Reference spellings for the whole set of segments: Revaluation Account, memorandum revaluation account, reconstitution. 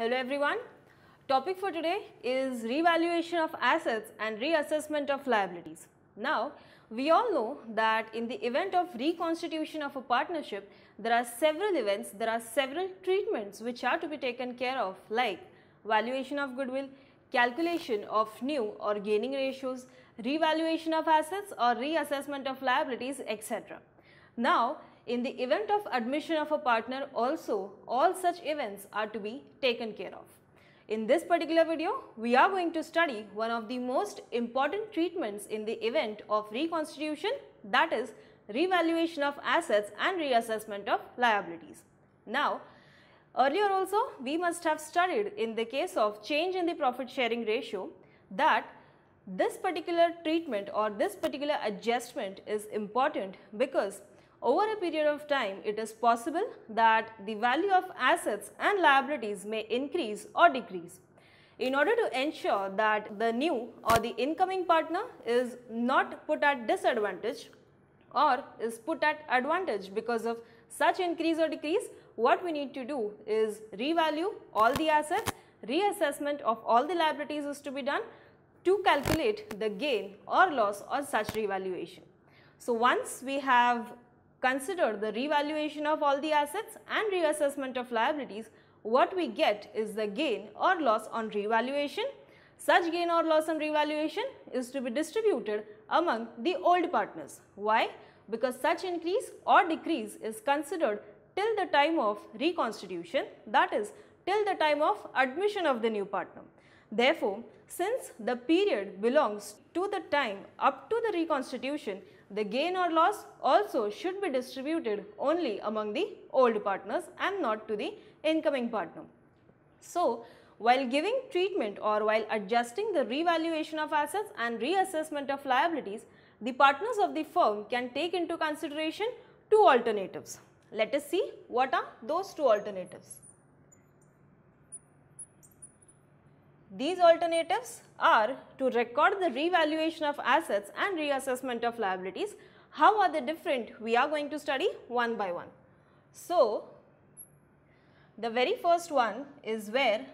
Hello everyone. Topic for today is revaluation of assets and reassessment of liabilities. Now, we all know that in the event of reconstitution of a partnership, there are several events, there are several treatments which are to be taken care of, like valuation of goodwill, calculation of new or gaining ratios, revaluation of assets or reassessment of liabilities, etc. Now, in the event of admission of a partner also, all such events are to be taken care of. In this particular video, we are going to study one of the most important treatments in the event of reconstitution, that is revaluation of assets and reassessment of liabilities. Now, earlier also we must have studied in the case of change in the profit sharing ratio that this particular treatment or this particular adjustment is important because over a period of time, it is possible that the value of assets and liabilities may increase or decrease. In order to ensure that the new or the incoming partner is not put at disadvantage or is put at advantage because of such increase or decrease, what we need to do is revalue all the assets, reassessment of all the liabilities is to be done to calculate the gain or loss or such revaluation. So, once we have consider the revaluation of all the assets and reassessment of liabilities, what we get is the gain or loss on revaluation. Such gain or loss on revaluation is to be distributed among the old partners. Why? Because such increase or decrease is considered till the time of reconstitution, that is till the time of admission of the new partner. Therefore, since the period belongs to the time up to the reconstitution, the gain or loss also should be distributed only among the old partners and not to the incoming partner. So, while giving treatment or while adjusting the revaluation of assets and reassessment of liabilities, the partners of the firm can take into consideration two alternatives. Let us see what are those two alternatives. These alternatives are to record the revaluation of assets and reassessment of liabilities. How are they different? We are going to study one by one. So, the very first one is where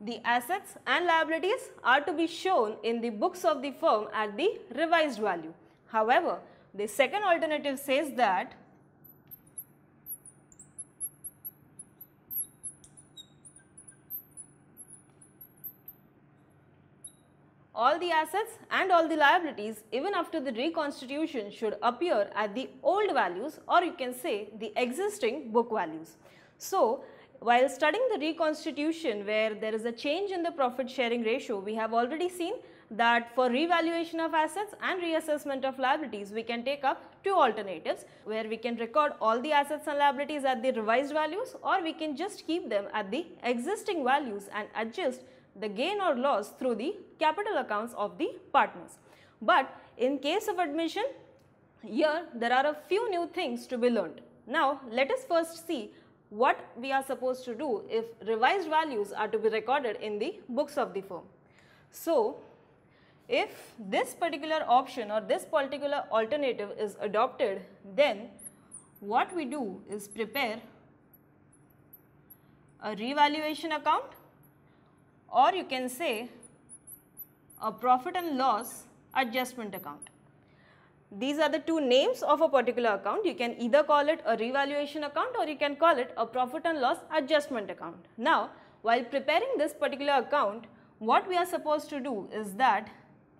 the assets and liabilities are to be shown in the books of the firm at the revised value. However, the second alternative says that all the assets and all the liabilities even after the reconstitution should appear at the old values, or you can say the existing book values. So, while studying the reconstitution where there is a change in the profit sharing ratio, we have already seen that for revaluation of assets and reassessment of liabilities, we can take up two alternatives where we can record all the assets and liabilities at the revised values, or we can just keep them at the existing values and adjust the gain or loss through the capital accounts of the partners. But in case of admission, here there are a few new things to be learned. Now, let us first see what we are supposed to do if revised values are to be recorded in the books of the firm. So, if this particular option or this particular alternative is adopted, then what we do is prepare a revaluation account, or you can say a profit and loss adjustment account. These are the two names of a particular account. You can either call it a revaluation account or you can call it a profit and loss adjustment account. Now, while preparing this particular account, what we are supposed to do is that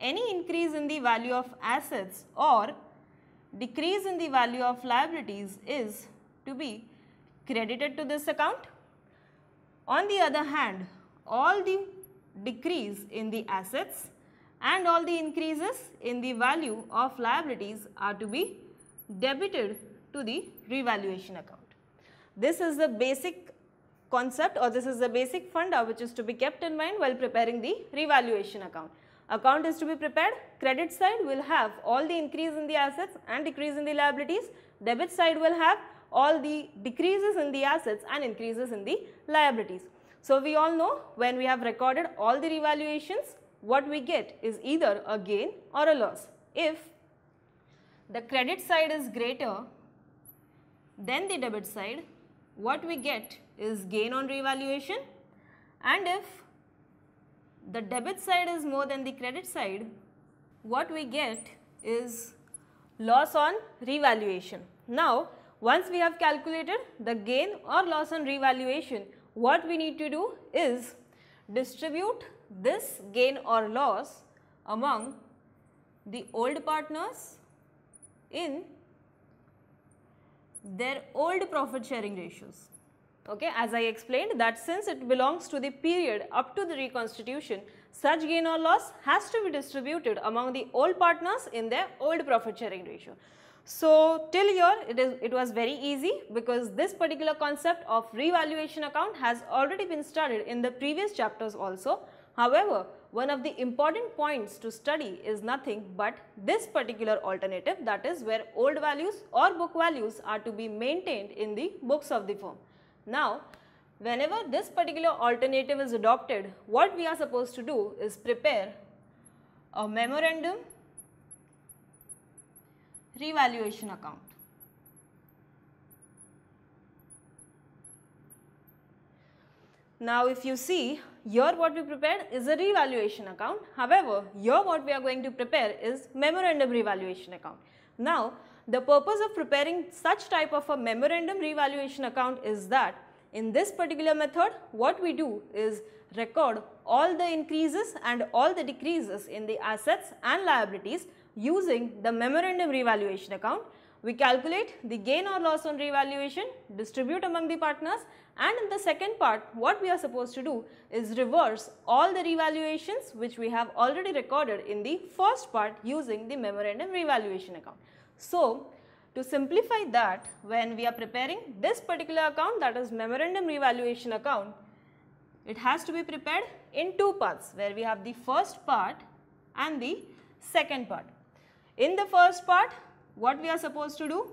any increase in the value of assets or decrease in the value of liabilities is to be credited to this account. On the other hand, all the decrease in the assets and all the increases in the value of liabilities are to be debited to the revaluation account. This is the basic concept, or this is the basic funda which is to be kept in mind while preparing the revaluation account. Account is to be prepared. Credit side will have all the increase in the assets and decrease in the liabilities. Debit side will have all the decreases in the assets and increases in the liabilities. So, we all know when we have recorded all the revaluations, what we get is either a gain or a loss. If the credit side is greater Then the debit side, what we get is gain on revaluation, and if the debit side is more than the credit side, what we get is loss on revaluation. Now, once we have calculated the gain or loss on revaluation, what we need to do is distribute this gain or loss among the old partners in their old profit sharing ratios. Okay, as I explained that since it belongs to the period up to the reconstitution, such gain or loss has to be distributed among the old partners in their old profit sharing ratio. So, till here it was very easy because this particular concept of revaluation account has already been studied in the previous chapters also. However, one of the important points to study is nothing but this particular alternative, that is where old values or book values are to be maintained in the books of the firm. Now, whenever this particular alternative is adopted, what we are supposed to do is prepare a memorandum revaluation account. Now, if you see here, what we prepared is a revaluation account. However, here what we are going to prepare is memorandum revaluation account. Now, the purpose of preparing such type of a memorandum revaluation account is that in this particular method, what we do is record all the increases and all the decreases in the assets and liabilities using the memorandum revaluation account. We calculate the gain or loss on revaluation, distribute among the partners, and in the second part, what we are supposed to do is reverse all the revaluations which we have already recorded in the first part using the memorandum revaluation account. So, to simplify that, when we are preparing this particular account, that is memorandum revaluation account, it has to be prepared in two parts, where we have the first part and the second part. In the first part, what we are supposed to do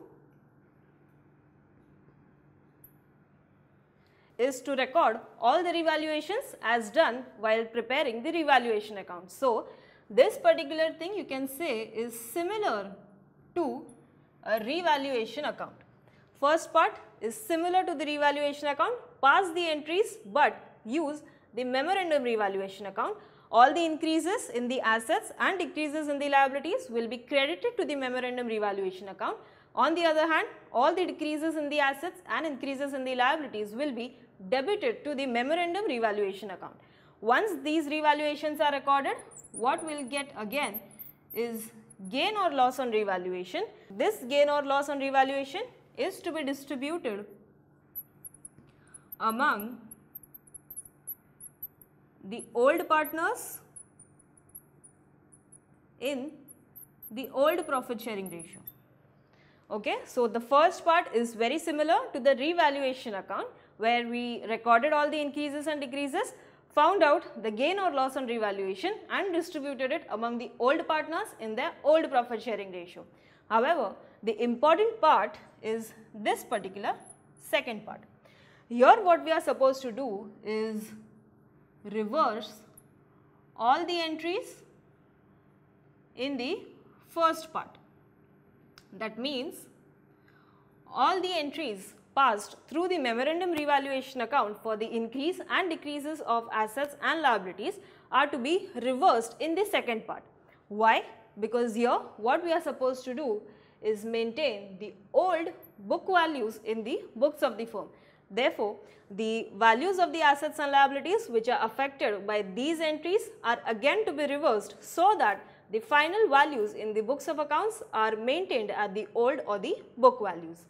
is to record all the revaluations as done while preparing the revaluation account. So, this particular thing you can say is similar to a revaluation account. First part is similar to the revaluation account, pass the entries but use the memorandum revaluation account. All the increases in the assets and decreases in the liabilities will be credited to the memorandum revaluation account. On the other hand, all the decreases in the assets and increases in the liabilities will be debited to the memorandum revaluation account. Once these revaluations are recorded, what we will get again is gain or loss on revaluation. This gain or loss on revaluation is to be distributed among the old partners in the old profit sharing ratio. Okay? So, the first part is very similar to the revaluation account, where we recorded all the increases and decreases, found out the gain or loss on revaluation and distributed it among the old partners in their old profit sharing ratio. However, the important part is this particular second part. Here what we are supposed to do is reverse all the entries in the first part. That means all the entries passed through the memorandum revaluation account for the increase and decreases of assets and liabilities are to be reversed in the second part. Why? Because here what we are supposed to do is maintain the old book values in the books of the firm. Therefore, the values of the assets and liabilities which are affected by these entries are again to be reversed so that the final values in the books of accounts are maintained at the old or the book values.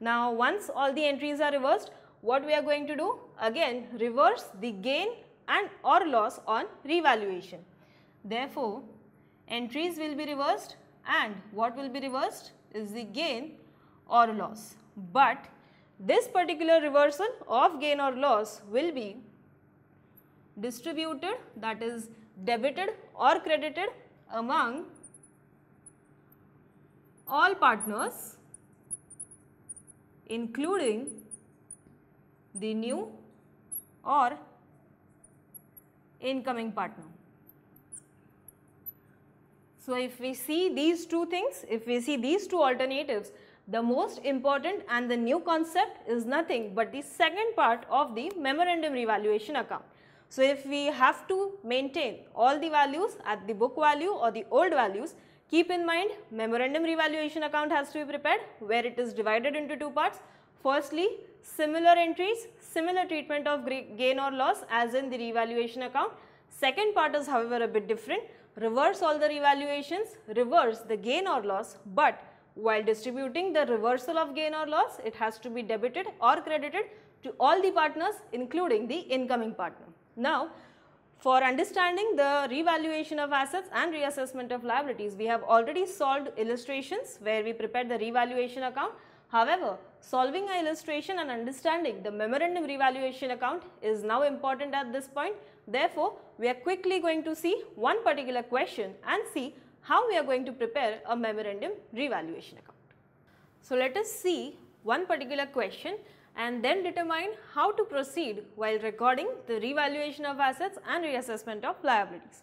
Now, once all the entries are reversed, what we are going to do? Again, reverse the gain and or loss on revaluation. Therefore, entries will be reversed and what will be reversed is the gain or loss. But this particular reversal of gain or loss will be distributed, that is debited or credited among all partners, including the new or incoming partner. So, if we see these two alternatives, the most important and the new concept is nothing but the second part of the memorandum revaluation account. So if we have to maintain all the values at the book value or the old values, keep in mind memorandum revaluation account has to be prepared, where it is divided into two parts. Firstly, similar entries, similar treatment of gain or loss as in the revaluation account. Second part is however a bit different. Reverse all the revaluations, reverse the gain or loss, but while distributing the reversal of gain or loss, it has to be debited or credited to all the partners including the incoming partner. Now, for understanding the revaluation of assets and reassessment of liabilities, we have already solved illustrations where we prepared the revaluation account. However, solving an illustration and understanding the memorandum revaluation account is now important at this point. Therefore, we are quickly going to see one particular question and see how we are going to prepare a memorandum revaluation account. So, let us see one particular question and then determine how to proceed while recording the revaluation of assets and reassessment of liabilities.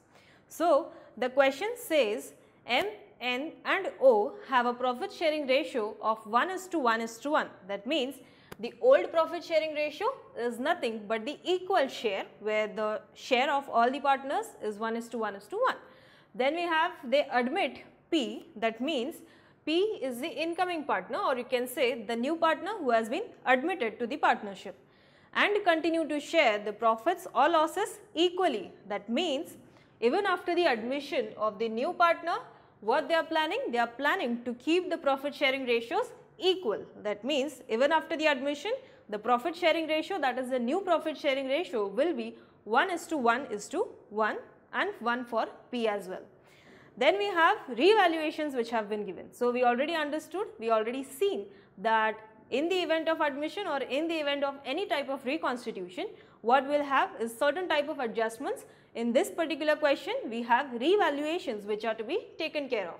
So, the question says M, N and O have a profit sharing ratio of 1:1:1. That means the old profit sharing ratio is nothing but the equal share, where the share of all the partners is 1:1:1. Then we have they admit P, that means P is the incoming partner, or you can say the new partner who has been admitted to the partnership, and continue to share the profits or losses equally. That means even after the admission of the new partner, what they are planning? They are planning to keep the profit sharing ratios equal. That means even after the admission, the profit sharing ratio, that is the new profit sharing ratio, will be 1:1:1 and 1 for P as well. Then we have revaluations which have been given. So, we already understood, we already seen that in the event of admission or in the event of any type of reconstitution, what we will have is certain type of adjustments. In this particular question, we have revaluations which are to be taken care of.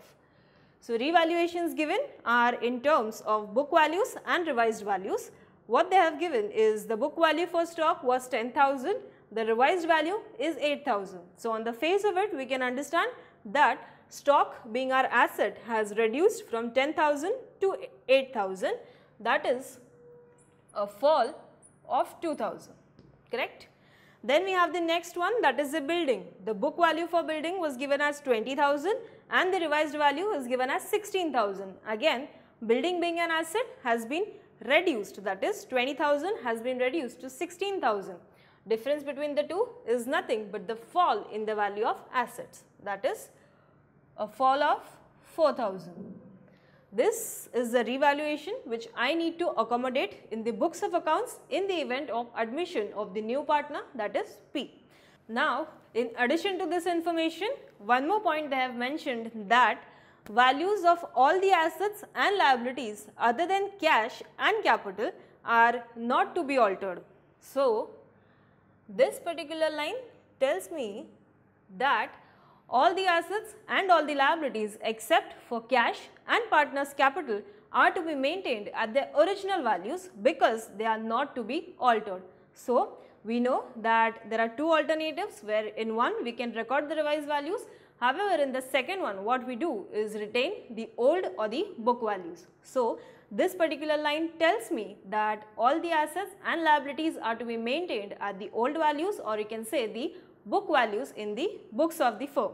So, revaluations given are in terms of book values and revised values. What they have given is the book value for stock was 10,000, the revised value is 8,000. So, on the face of it, we can understand that stock, being our asset, has reduced from 10,000 to 8,000, that is a fall of 2,000, correct? Then we have the next one, that is the building. The book value for building was given as 20,000 and the revised value is given as 16,000. Again, building being an asset has been reduced, that is 20,000 has been reduced to 16,000. Difference between the two is nothing but the fall in the value of assets, that is a fall of 4,000. This is the revaluation which I need to accommodate in the books of accounts in the event of admission of the new partner, that is P. Now, in addition to this information, one more point they have mentioned, that values of all the assets and liabilities other than cash and capital are not to be altered. So, this particular line tells me that all the assets and all the liabilities except for cash and partners' capital are to be maintained at their original values because they are not to be altered. So, we know that there are two alternatives, where in one we can record the revised values. However, in the second one what we do is retain the old or the book values. So, this particular line tells me that all the assets and liabilities are to be maintained at the old values, or you can say the book values in the books of the firm.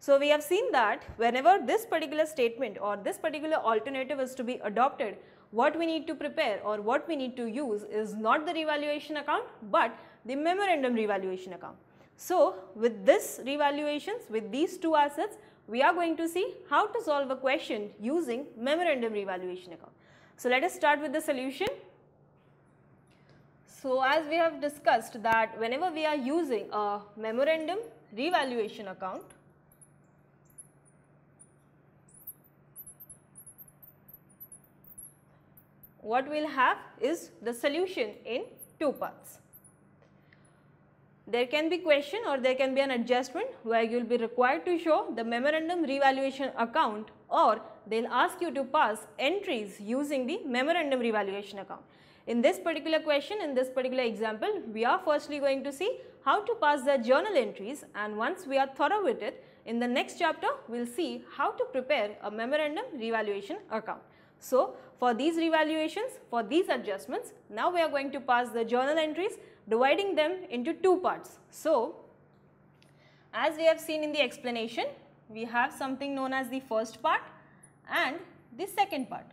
So, we have seen that whenever this particular statement or this particular alternative is to be adopted, what we need to prepare or what we need to use is not the revaluation account but the memorandum revaluation account. So, with this revaluations, with these two assets, we are going to see how to solve a question using memorandum revaluation account. So, let us start with the solution. So, as we have discussed that whenever we are using a memorandum revaluation account, what we will have is the solution in two parts. There can be question or there can be an adjustment where you will be required to show the memorandum revaluation account, or they will ask you to pass entries using the memorandum revaluation account. In this particular question, in this particular example, we are firstly going to see how to pass the journal entries, and once we are thorough with it, in the next chapter we will see how to prepare a memorandum revaluation account. So for these revaluations, for these adjustments, now we are going to pass the journal entries, dividing them into two parts. So as we have seen in the explanation, we have something known as the first part and the second part.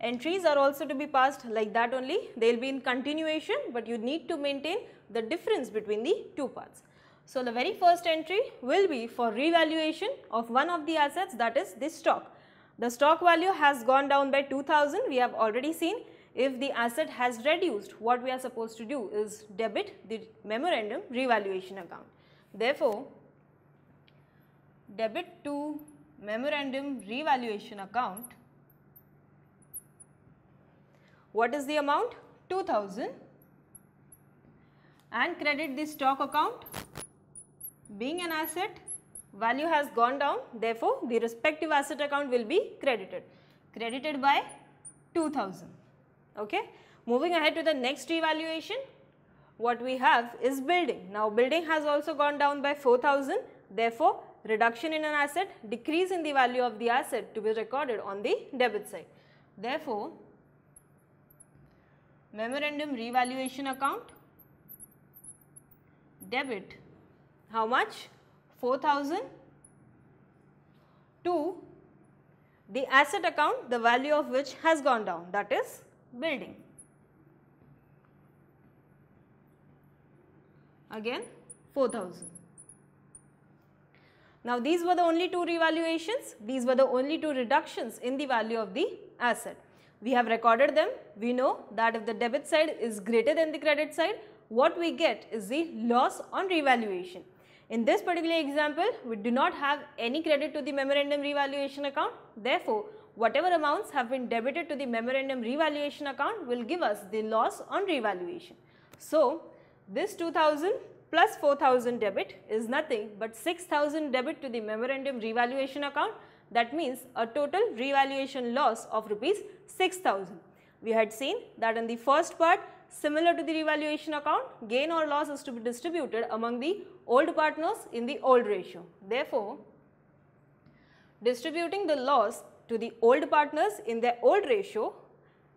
Entries are also to be passed like that only. They will be in continuation, but you need to maintain the difference between the two parts. So the very first entry will be for revaluation of one of the assets, that is this stock. The stock value has gone down by 2000, we have already seen. If the asset has reduced, what we are supposed to do is debit the memorandum revaluation account. Therefore, debit to memorandum revaluation account. What is the amount? 2000, and credit the stock account. Being an asset, value has gone down, therefore the respective asset account will be credited by 2000. Okay. Moving ahead to the next revaluation, what we have is building. Now building has also gone down by 4000, therefore reduction in an asset, decrease in the value of the asset to be recorded on the debit side. Therefore, memorandum revaluation account, debit how much? 4000 to the asset account, the value of which has gone down, that is building. Again 4000. Now these were the only two revaluations, these were the only two reductions in the value of the asset. We have recorded them. We know that if the debit side is greater than the credit side, what we get is the loss on revaluation. In this particular example, we do not have any credit to the memorandum revaluation account. Therefore, whatever amounts have been debited to the memorandum revaluation account will give us the loss on revaluation. So, this 2000 plus 4000 debit is nothing but 6000 debit to the memorandum revaluation account. That means a total revaluation loss of rupees 6000. We had seen that in the first part, similar to the revaluation account, gain or loss is to be distributed among the old partners in the old ratio. Therefore, distributing the loss to the old partners in their old ratio,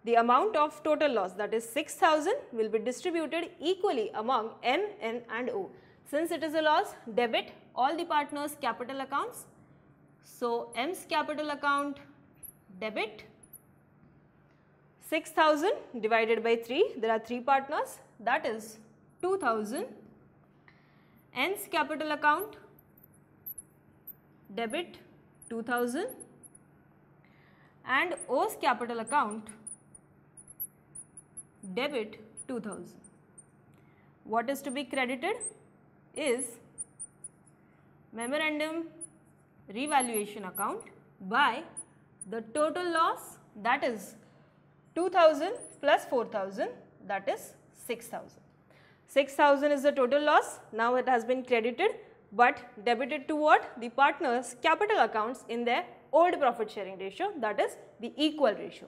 the amount of total loss, that is 6000, will be distributed equally among M, N and O. Since it is a loss, debit all the partners' capital accounts. So, M's capital account, debit 6000 divided by 3, there are 3 partners, that is 2000. N's capital account, debit 2000, and O's capital account, debit 2000. What is to be credited is memorandum revaluation account by the total loss, that is 2000 plus 4000, that is 6000. 6000 is the total loss. Now it has been credited but debited to what? The partners' capital accounts in their old profit sharing ratio, that is the equal ratio.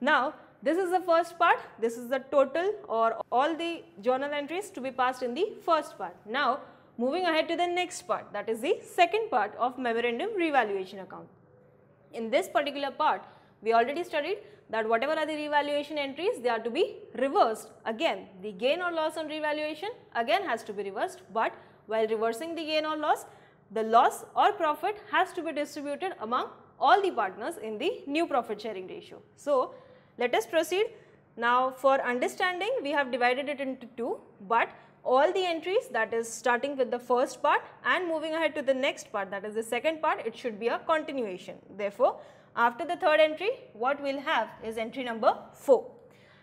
Now this is the first part. This is the total or all the journal entries to be passed in the first part. Now moving ahead to the next part, that is the second part of memorandum revaluation account. In this particular part, we already studied that whatever are the revaluation entries, they are to be reversed. Again, the gain or loss on revaluation again has to be reversed, but while reversing the gain or loss, the loss or profit has to be distributed among all the partners in the new profit sharing ratio. So let us proceed. Now for understanding, we have divided it into two, but all the entries, that is starting with the first part and moving ahead to the next part, that is the second part, it should be a continuation. Therefore, after the third entry, what we will have is entry number 4.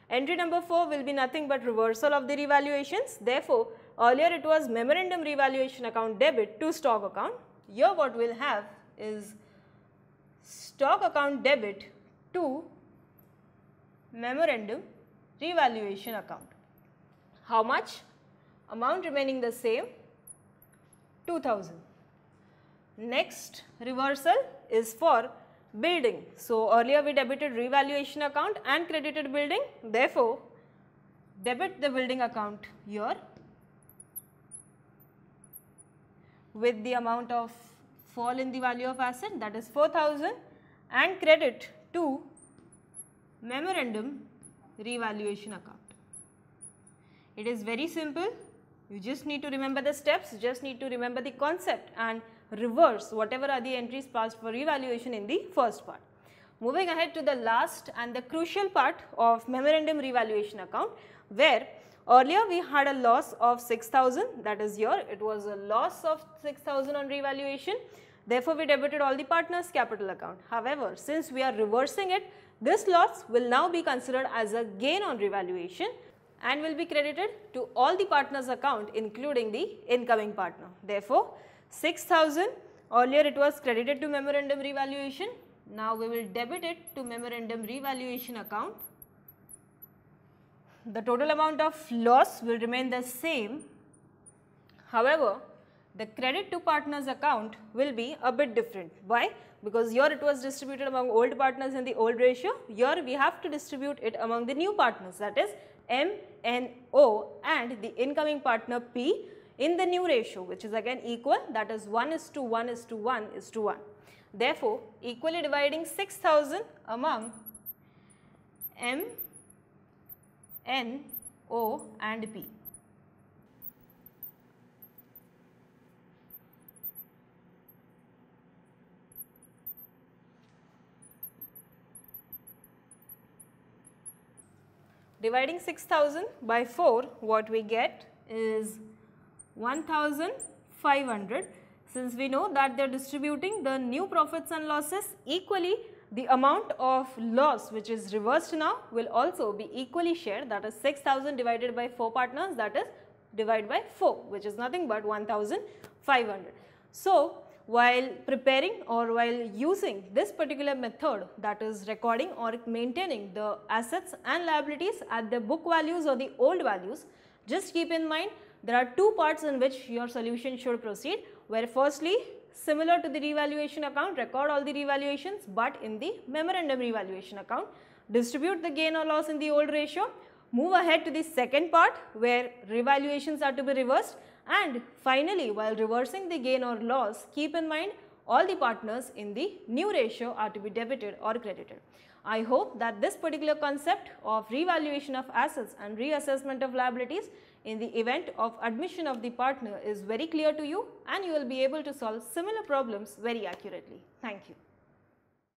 Entry number 4 will be nothing but reversal of the revaluations. Therefore, earlier it was memorandum revaluation account debit to stock account. Here what we will have is stock account debit to memorandum revaluation account. How much? Amount remaining the same, 2000. Next reversal is for building. So earlier we debited revaluation account and credited building. Therefore, debit the building account here with the amount of fall in the value of asset, that is 4000, and credit to Memorandum Revaluation Account. It is very simple. You just need to remember the steps, just need to remember the concept and reverse whatever are the entries passed for revaluation in the first part. Moving ahead to the last and the crucial part of Memorandum Revaluation Account, where earlier we had a loss of 6,000, that is here it was a loss of 6,000 on revaluation. Therefore, we debited all the partners' capital account. However, since we are reversing it, this loss will now be considered as a gain on revaluation and will be credited to all the partners' account including the incoming partner. Therefore, 6,000 earlier it was credited to memorandum revaluation. Now we will debit it to memorandum revaluation account. The total amount of loss will remain the same. However, the credit to partners account will be a bit different. Why? Because here it was distributed among old partners in the old ratio. Here we have to distribute it among the new partners, that is M, N, O and the incoming partner P in the new ratio, which is again equal, that is 1:1:1:1. Therefore, equally dividing 6,000 among M, N, O and P. Dividing 6,000 by 4, what we get is 1,500. Since we know that they are distributing the new profits and losses equally, the amount of loss which is reversed now will also be equally shared, that is 6,000 divided by 4 partners, that is divided by 4, which is nothing but 1,500. So, while preparing or while using this particular method, that is recording or maintaining the assets and liabilities at the book values or the old values, just keep in mind there are two parts in which your solution should proceed, where firstly, similar to the revaluation account, record all the revaluations but in the memorandum revaluation account, distribute the gain or loss in the old ratio, move ahead to the second part where revaluations are to be reversed. And finally, while reversing the gain or loss, keep in mind all the partners in the new ratio are to be debited or credited. I hope that this particular concept of revaluation of assets and reassessment of liabilities in the event of admission of the partner is very clear to you and you will be able to solve similar problems very accurately. Thank you.